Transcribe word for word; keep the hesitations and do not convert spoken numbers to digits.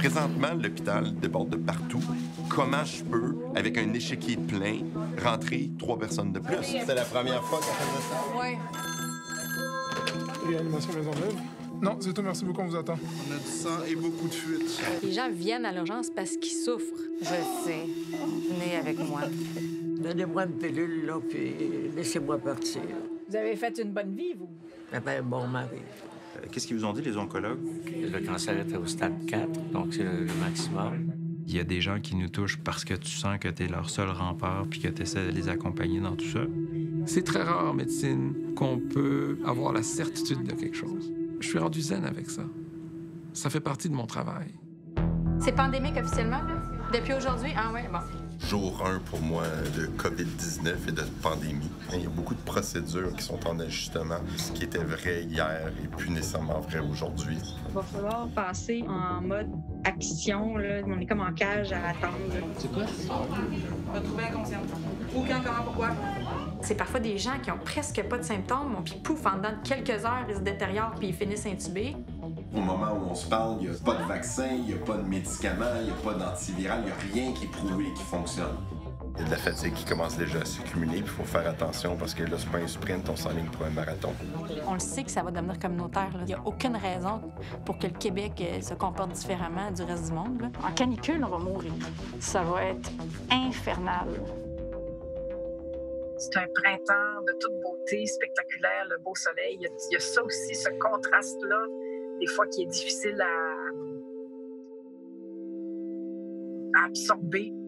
présentement, l'hôpital déborde de partout. Comment je peux, avec un échiquier plein, rentrer trois personnes de plus? C'est la première fois qu'elle fait ça? Oui. Réanimation Maisonneuve. Non, c'est tout, merci beaucoup, on vous attend. On a du sang et beaucoup de fuites. Les gens viennent à l'urgence parce qu'ils souffrent. Je sais. Venez avec moi. Donnez-moi une pilule, là, puis laissez-moi partir. Vous avez fait une bonne vie, vous? Ben, bon mari. Euh, Qu'est-ce qu'ils vous ont dit, les oncologues? Le cancer était au stade quatre, donc c'est le, le maximum. Il y a des gens qui nous touchent parce que tu sens que tu es leur seul rempart puis que tu essaies de les accompagner dans tout ça. C'est très rare en médecine qu'on peut avoir la certitude de quelque chose. Je suis rendu zen avec ça. Ça fait partie de mon travail. C'est pandémique officiellement, là? Depuis aujourd'hui? Ah ouais, bon. jour un pour moi de COVID dix-neuf et de pandémie. Il y a beaucoup de procédures qui sont en ajustement. Ce qui était vrai hier et plus nécessairement vrai aujourd'hui. Il va falloir passer en mode action. Là. On est comme en cage à attendre. C'est quoi? Retrouver inconscient. Aucun comment, pourquoi? C'est parfois des gens qui ont presque pas de symptômes, puis pouf, en dedans de quelques heures, ils se détériorent puis ils finissent intubés. Au moment où on se parle, il n'y a pas de vaccin, il n'y a pas de médicaments, il n'y a pas d'antiviral, il n'y a rien qui est prouvé et qui fonctionne. Il y a de la fatigue qui commence déjà à s'accumuler, puis il faut faire attention parce que là, c'est pas un sprint, on s'enligne pour un marathon. On le sait que ça va devenir communautaire. Il n'y a aucune raison pour que le Québec se comporte différemment du reste du monde. Là. En canicule, on va mourir. Ça va être infernal. C'est un printemps de toute beauté, spectaculaire, le beau soleil. Il y a, il y a ça aussi, ce contraste-là. Des fois, qui est difficile à, à absorber.